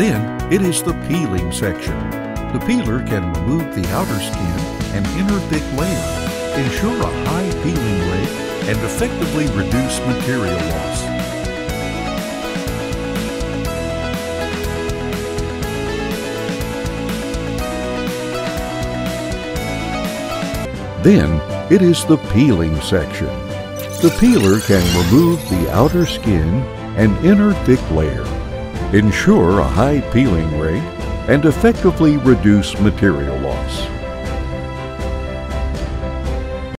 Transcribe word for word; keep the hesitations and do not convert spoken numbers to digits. Then it is the peeling section. The peeler can remove the outer skin and inner thick layer, ensure a high peeling rate, and effectively reduce material loss. Then it is the peeling section. The peeler can remove the outer skin and inner thick layer, ensure a high peeling rate, and effectively reduce material loss.